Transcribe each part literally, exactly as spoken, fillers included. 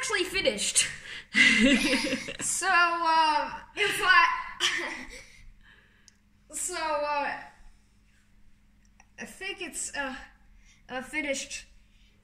actually finished. so, uh, if I... so, uh, I think it's uh, a finished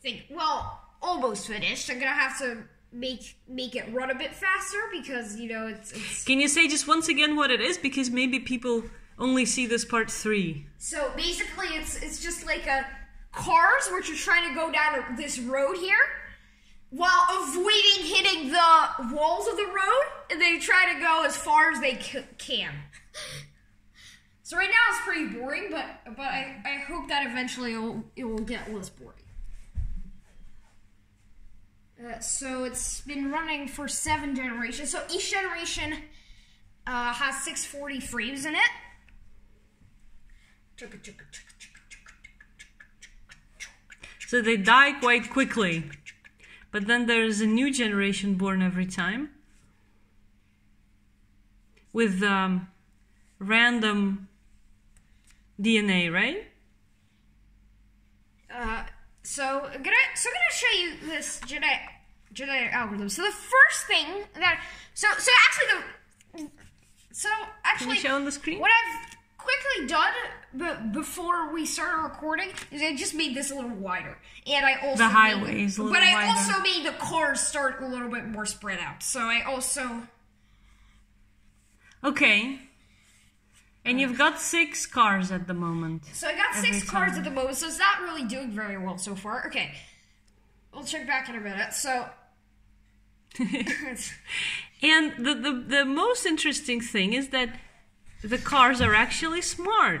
thing. Well, almost finished. I'm gonna have to make make it run a bit faster because, you know, it's... it's... Can you say just once again what it is? Because maybe people only see this part three. So, basically, it's it's just like a cars, which are trying to go down this road here, while avoiding hitting the walls of the road, and they try to go as far as they c can. So right now it's pretty boring, but but I, I hope that eventually it will, it will get less boring. Uh, so it's been running for seven generations. So each generation uh, has six forty frames in it. Chugga, chugga, chugga. So they die quite quickly, but then there is a new generation born every time with um, random D N A, right? Uh, so I'm gonna so I'm gonna show you this genetic genetic algorithm. So the first thing that so so actually the so actually can you show on the screen? What I've quickly done, but before we started recording, is I just made this a little wider, and I also the highways, made, but I wider. also made the cars start a little bit more spread out. So I also okay, and um, you've got six cars at the moment. So I got six cars time. at the moment, so it's not really doing very well so far. Okay, we'll check back in a minute. So. And the, the the most interesting thing is that the cars are actually smart.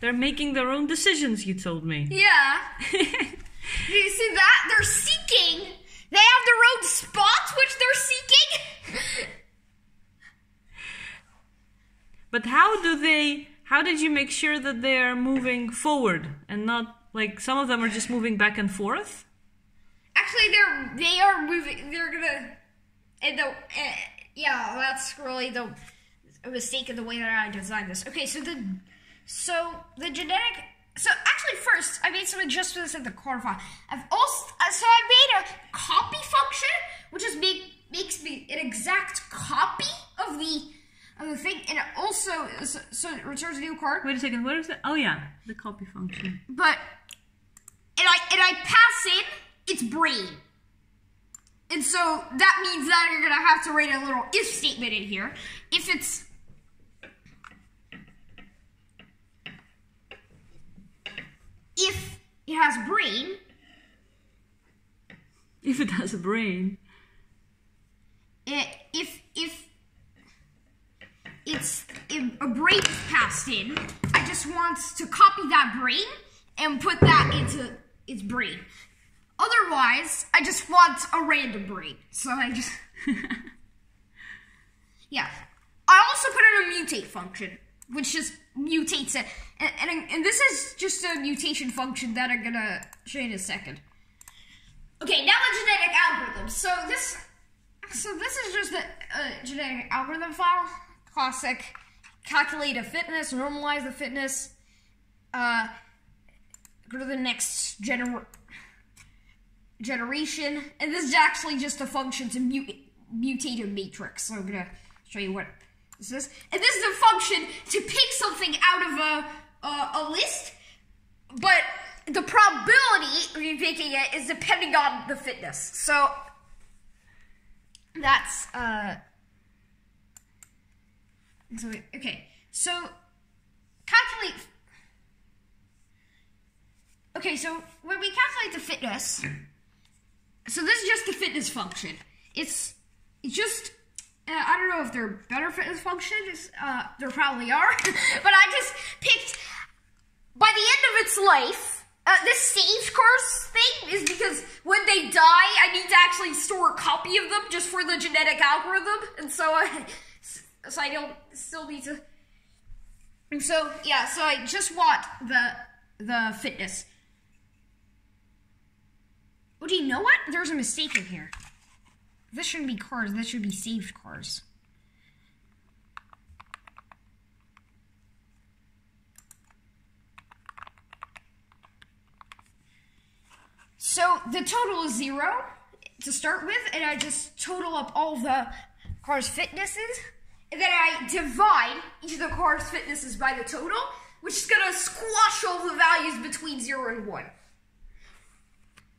They're making their own decisions, you told me. Yeah. You see that? They're seeking. They have their own spots which they're seeking. But how do they, how did you make sure that they are moving forward and not, like, some of them are just moving back and forth? Actually, they're, they are moving, they're gonna, and the, uh, yeah, that's really the... a mistake in the way that I designed this. Okay, so the so the genetic so actually first I made some adjustments in the car file. I've also so I made a copy function, which is make makes me an exact copy of the of the thing, and it also so, so it returns a new card. Wait a second, what is that? Oh yeah, the copy function. But and I and I pass in its brain, and so that means that you're gonna have to write a little if statement in here. If it's If it has a brain. If it has a brain. It, if if it's if a brain is passed in, I just want to copy that brain and put that into its brain. Otherwise, I just want a random brain. So I just yeah. I also put in a mutate function, which just mutates it. And, and, and this is just a mutation function that I'm gonna show you in a second. Okay, now the genetic algorithm. So this, so this is just a, a genetic algorithm file. Classic, calculate a fitness, normalize the fitness. Uh, go to the next gener generation, and this is actually just a function to mut mutate a matrix. So I'm gonna show you what this is. And this is a function to pick something out of a. Uh, a list, but the probability of you picking it is depending on the fitness. So that's uh so we, okay. So calculate. Okay, so when we calculate the fitness, so this is just the fitness function. It's it's just. Uh, I don't know if they're better fitness functions. Uh, there probably are, but I just picked. By the end of its life, uh, this save cars thing is because when they die, I need to actually store a copy of them just for the genetic algorithm, and so I, so I don't still need to. And so yeah, so I just want the the fitness. Oh, do you know what? There's a mistake in here. This shouldn't be cars, this should be saved cars. So the total is zero, to start with, and I just total up all the car's fitnesses, and then I divide each of the car's fitnesses by the total, which is gonna squash all the values between zero and one.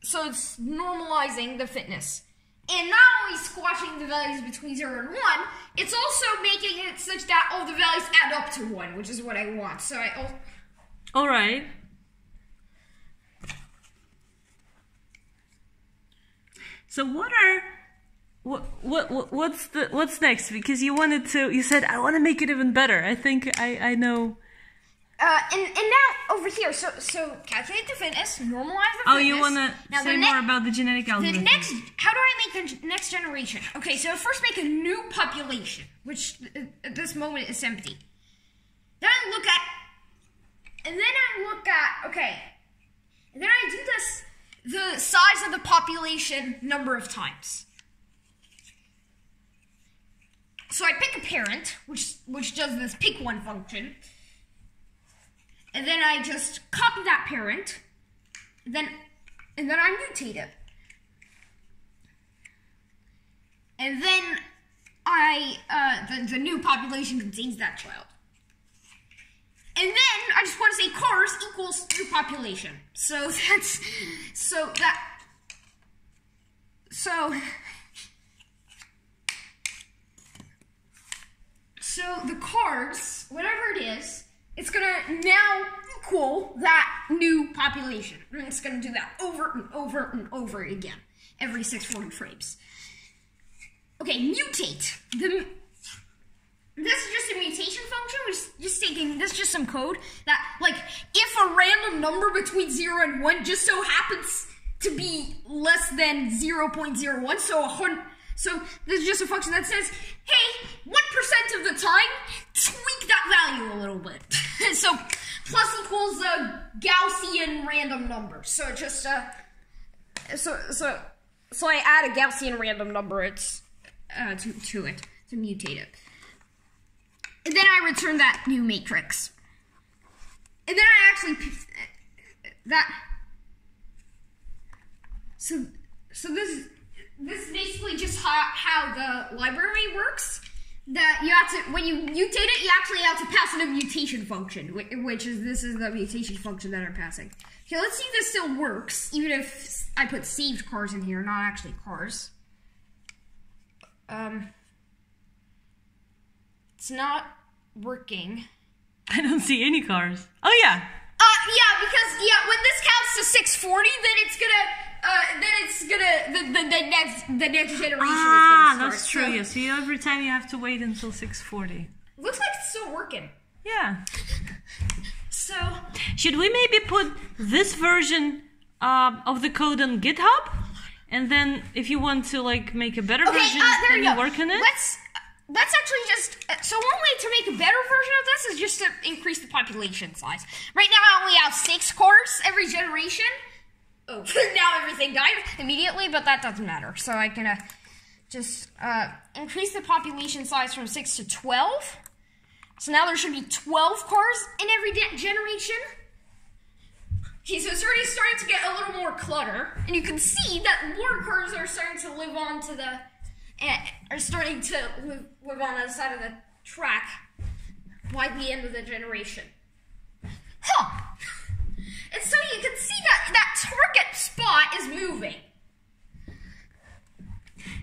So it's normalizing the fitness. And not only squashing the values between zero and one, it's also making it such that all the values add up to one, which is what I want. So I also... All right. So what are what, what what what's the what's next? Because you wanted to, you said I want to make it even better. I think I I know. Uh, and and now over here, so so calculate the fitness, normalize the fitness. Oh, you want to say more about the genetic algorithm? The next, how do I make the next generation? Okay, so first make a new population, which at this moment is empty. Then I look at, and then I look at okay, and then I do this. The size of the population number of times. So I pick a parent, which which does this pick one function, and then I just copy that parent, and then and then I mutate it, and then I uh, the the new population contains that child. And then I just want to say cars equals new population. So that's so that so so the cars, whatever it is, it's gonna now equal that new population. And it's gonna do that over and over and over again every six hundred forty frames. Okay, mutate the. This is just a mutation function, which is just taking, this is just some code that, like, if a random number between zero and one just so happens to be less than zero point zero one, so a hundred, so this is just a function that says, hey, one percent of the time, tweak that value a little bit. So, plus equals a Gaussian random number. So it just, uh, so, so, so I add a Gaussian random number it's, uh, to, to it, to mutate it. And then I return that new matrix. And then I actually that so so this this is basically just how, how the library works. That you have to when you mutate it, you actually have to pass in a mutation function, which is this is the mutation function that I'm passing. Okay, let's see if this still works, even if I put saved cars in here, not actually cars. Um. It's not working. I don't see any cars. Oh yeah. Uh yeah, because yeah, when this counts to six forty, then it's gonna uh then it's gonna the the, the next the next generation ah, is gonna start. Ah, that's true. So, yeah, so you, every time you have to wait until six forty. Looks like it's still working. Yeah. So should we maybe put this version uh, of the code on GitHub, and then if you want to like make a better okay, version, uh, there then you go. Work on it. Let's. Let's actually just, so one way to make a better version of this is just to increase the population size. Right now I only have six cores every generation. Oh, now everything died immediately, but that doesn't matter. So I can uh, just uh, increase the population size from six to twelve. So now there should be twelve cores in every generation. Okay, so it's already starting to get a little more clutter. And you can see that more cores are starting to live on to the... and are starting to live, live on the other side of the track by the end of the generation. Huh! And so you can see that that target spot is moving.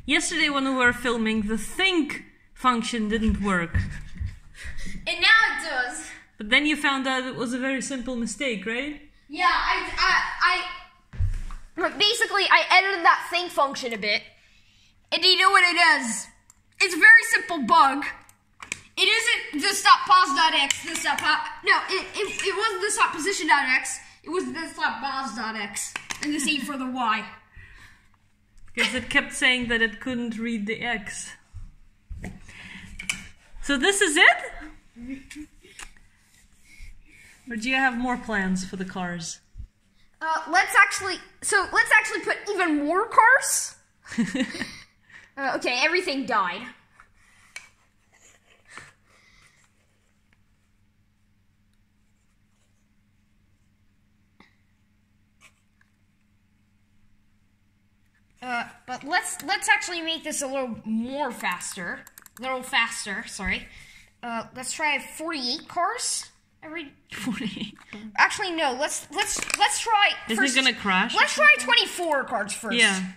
Yesterday when we were filming, the think function didn't work. And now it does. But then you found out it was a very simple mistake, right? Yeah, I... I, I basically, I edited that think function a bit. And you know what it is? It's a very simple bug. It isn't this.pos.x, this.pos. No, it, it, it wasn't this.position.x. It was this.pos.x. And the same for the y. Because it kept saying that it couldn't read the x. So this is it? Or do you have more plans for the cars? Uh, let's actually... So let's actually put even more cars. Uh, okay, everything died. Uh, but let's let's actually make this a little more faster. A little faster, sorry. Uh, let's try forty-eight cars. Every forty-eight. Actually, no. Let's let's let's try. Is it gonna crash? Let's try twenty-four cars first. Yeah.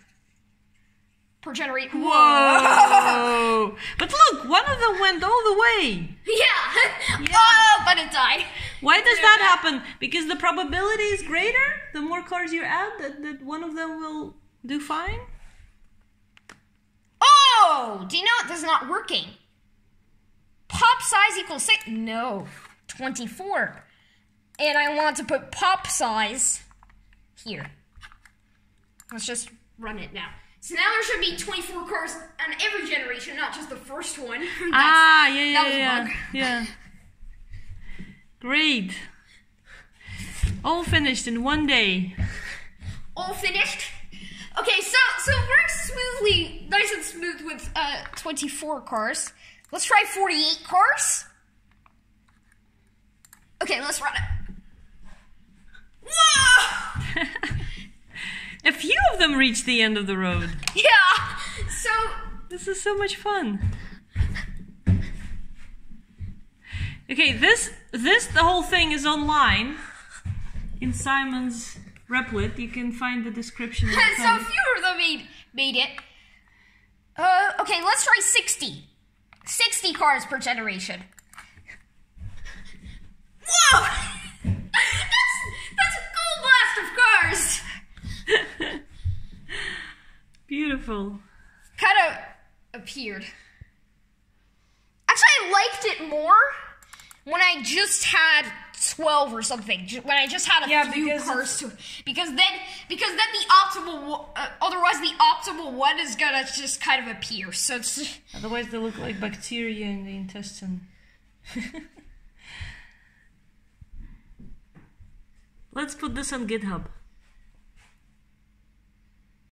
Per generate. Whoa! But look, one of them went all the way. Yeah. Yeah. Oh, but it died. Why does that happen? Because the probability is greater. The more cars you add, that that one of them will do fine. Oh! Do you know it is not working? Pop size equals six. No. twenty-four, and I want to put pop size here. Let's just run it now. So now there should be twenty-four cars on every generation, not just the first one. Ah, yeah, yeah, yeah, yeah. Great. All finished in one day. All finished. Okay, so so it works smoothly, nice and smooth with uh, twenty-four cars. Let's try forty-eight cars. Okay, let's run it. Whoa! A few of them reached the end of the road. Yeah! So... This is so much fun. Okay, this, this, the whole thing is online. In Simon's Replit, you can find the description. So a few of them made, made it. Uh, okay, let's try sixty. sixty cars per generation. Whoa! That's, that's a cool blast of cars! Beautiful. Kind of appeared. Actually, I liked it more when I just had twelve or something. When I just had a yeah, few cars to, because then because then the optimal uh, otherwise the optimal one is gonna just kind of appear. So it's, otherwise they look like bacteria in the intestine. Let's put this on GitHub.